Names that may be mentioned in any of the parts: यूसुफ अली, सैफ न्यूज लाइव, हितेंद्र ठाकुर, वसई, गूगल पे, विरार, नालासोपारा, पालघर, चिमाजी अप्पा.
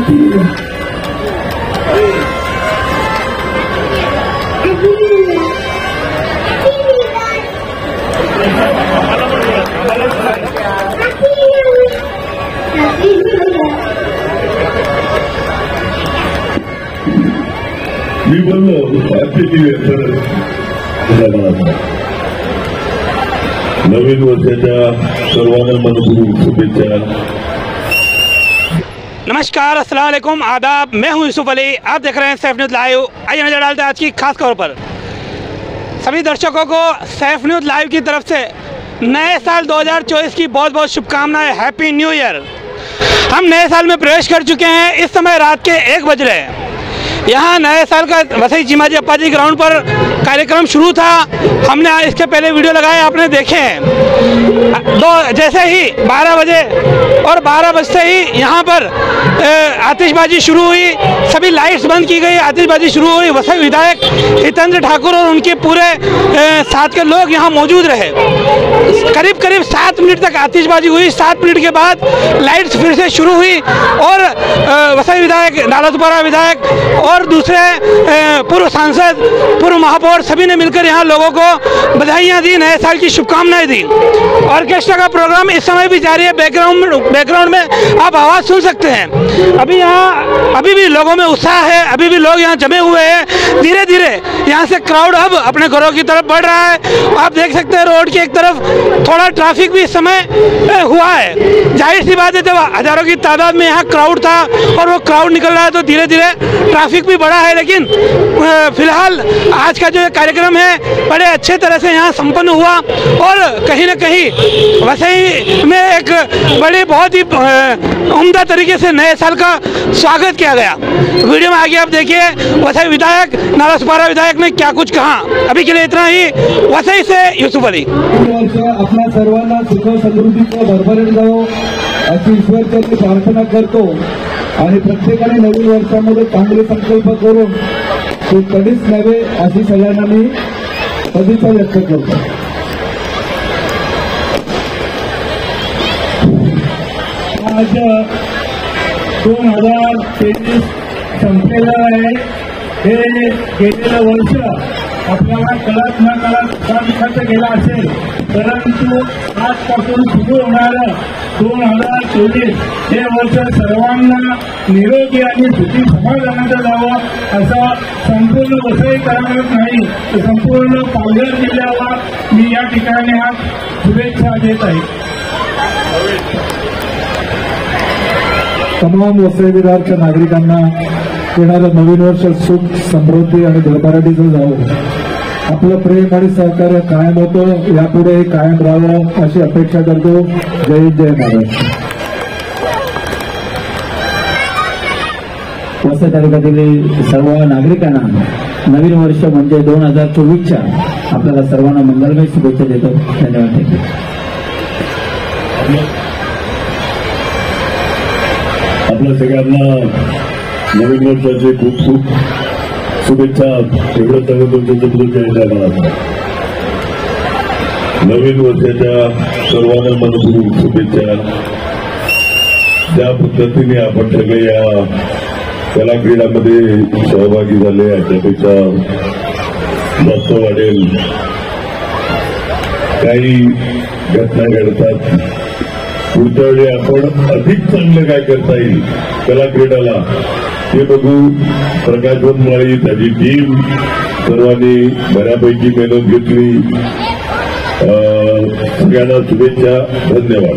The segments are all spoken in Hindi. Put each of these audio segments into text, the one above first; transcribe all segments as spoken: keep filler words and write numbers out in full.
चाहती हूँ। नवीन वर्षाच्या सर्वांना मनपूर्वक शुभेच्छा। नमस्कार, अस्सलाम वालेकुम, आदाब। मैं हूं यूसुफ अली, आप देख रहे हैं सैफ न्यूज लाइव। आइए नजर डालते हैं आज की खास खबर पर। सभी दर्शकों को सैफ न्यूज लाइव की तरफ से नए साल दो हज़ार चौबीस की बहुत बहुत शुभकामनाएं। Happy new year. हम नए साल में प्रवेश कर चुके हैं। इस समय रात के एक बज रहे हैं। यहाँ नए साल का वसई चिमाजी अप्पा जी ग्राउंड पर कार्यक्रम शुरू था। हमने इसके पहले वीडियो लगाए, आपने देखे हैं। दो जैसे ही बारह बजे और बारह बजते ही यहाँ पर आतिशबाजी शुरू हुई। सभी लाइट्स बंद की गई, आतिशबाजी शुरू हुई। वसई विधायक हितेंद्र ठाकुर और उनके पूरे साथ के लोग यहाँ मौजूद रहे। करीब करीब सात मिनट तक आतिशबाजी हुई। सात मिनट के बाद लाइट्स फिर से शुरू हुई और वसई विधायक, नालासोपारा विधायक और दूसरे पूर्व सांसद, पूर्व महापौर सभी ने मिलकर यहाँ लोगों को बधाइयाँ दी, नए साल की शुभकामनाएं दी। ऑर्केस्ट्रा का प्रोग्राम इस समय भी जारी है। बैकग्राउंड बैकग्राउंड में आप आवाज़ सुन सकते हैं। अभी यहाँ अभी भी लोगों में उत्साह है, अभी भी लोग यहाँ जमे हुए हैं। धीरे धीरे यहाँ से क्राउड अब अपने घरों की तरफ बढ़ रहा है। आप देख सकते हैं रोड की एक तरफ थोड़ा ट्रैफिक भी इस समय हुआ है। जाहिर सी बात है, जब हज़ारों की तादाद में यहाँ क्राउड था और वो क्राउड निकल रहा है तो धीरे धीरे ट्रैफिक भी बड़ा है। लेकिन फिलहाल आज का जो कार्यक्रम है बड़े अच्छे तरह से यहाँ संपन्न हुआ और कहीं ना कहीं वसई में एक बड़े बहुत ही उम्दा तरीके से नए साल का स्वागत किया गया। वीडियो में आगे आप देखिए वसई विधायक, नालासोपारा विधायक ने क्या कुछ कहा। अभी के लिए इतना ही। वसई से यूसुफ अली। अपना सर्वांना सुख समृद्धि को भरभरून जाओ अशी ईश्वराची प्रार्थना करतो। आणि प्रत्येकाने नवीन वर्षामध्ये चांगले संकल्प करून तो कधीच नव्हे अशी सगळ्यांना मी सदिच्छा व्यक्त करतो। आज दोन हजार तेवीस संपलेला आहे। हे गेलेलं वर्ष आपल्याला कळत न कळत काळात गेला असेल, परंतु आजपासून सुरू होणारं दोन हजार चोवीस हे वर्ष सर्वांना निरोगी आणि सुखी समाधानाचं जावं असा संपूर्ण वसई करत नाही तर संपूर्ण पालघर जिल्ह्याला मी या ठिकाणी आज शुभेच्छा देत आहे। तमाम वसई विरारच्या नागरिकांना येणारं नवीन वर्ष सुख समृद्धी आणि भरभराटीचं जावं। आपलं प्रेम आणि सहकार्य कायम होतं, यापुढे कायम राहावं अशी अपेक्षा करतो। जय जय महाराष्ट्र। वसई तालुक्यातील सर्व नागरिकांना नवीन वर्ष म्हणजे दोन हजार चोवीसच्या आपल्याला सर्वांना मंगलमय शुभेच्छा देतो। धन्यवाद। आपल्या सगळ्यांना नवीन वर्षाचे खूप खूप शुभेच्छा। एवढं सगळं नवीन वर्षाच्या सर्वांना मनपूर्वक शुभेच्छा। ज्या पद्धतीने आपण सगळे या कला क्रीडामध्ये सहभागी झाले त्यापेक्षा जास्त वाढेल। काही घटना घडतात, पुढच्या वेळी आपण अधिक चांगलं काय करता येईल कला क्रीडाला ये बघू। प्रकाशन माळी त्याची टीम सर्वांनी बऱ्यापैकी मेहनत घेतली। सगळ्यांना शुभेच्छा, धन्यवाद।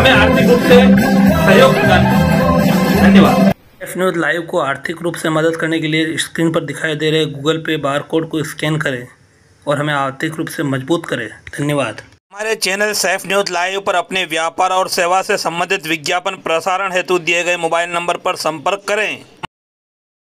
हमें आर्थिक रूप से सहयोग प्रदान करें। धन्यवाद। सैफ न्यूज लाइव को आर्थिक रूप से मदद करने के लिए स्क्रीन पर दिखाई दे रहे गूगल पे बार कोड को स्कैन करें और हमें आर्थिक रूप से मजबूत करें। धन्यवाद। हमारे चैनल सैफ न्यूज लाइव पर अपने व्यापार और सेवा से संबंधित विज्ञापन प्रसारण हेतु दिए गए मोबाइल नंबर पर संपर्क करें।